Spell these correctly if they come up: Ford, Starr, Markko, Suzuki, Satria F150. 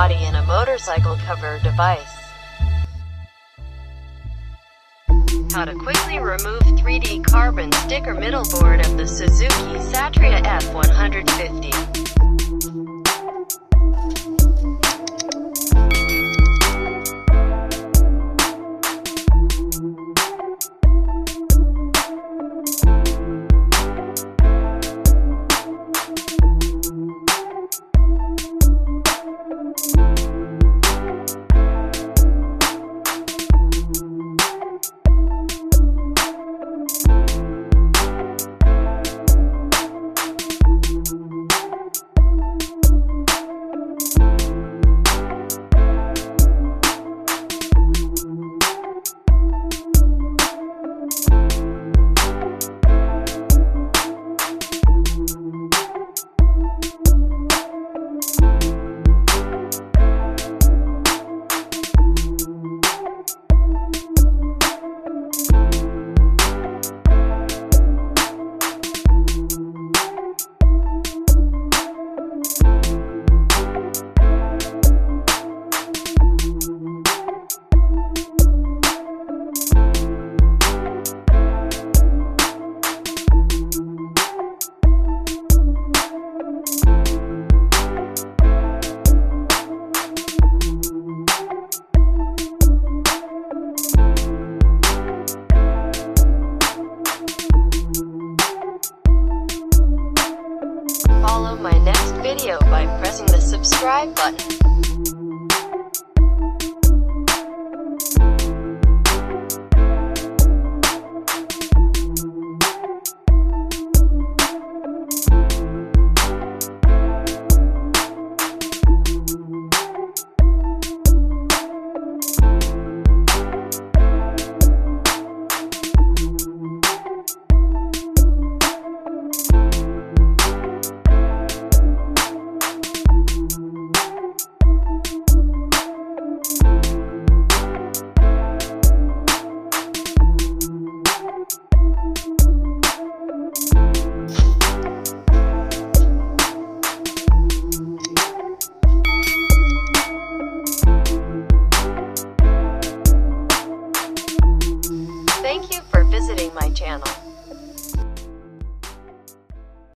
body in a motorcycle cover device. How to quickly remove 3D carbon sticker middleboard of the Suzuki Satria F150. Follow my next video by pressing the subscribe button.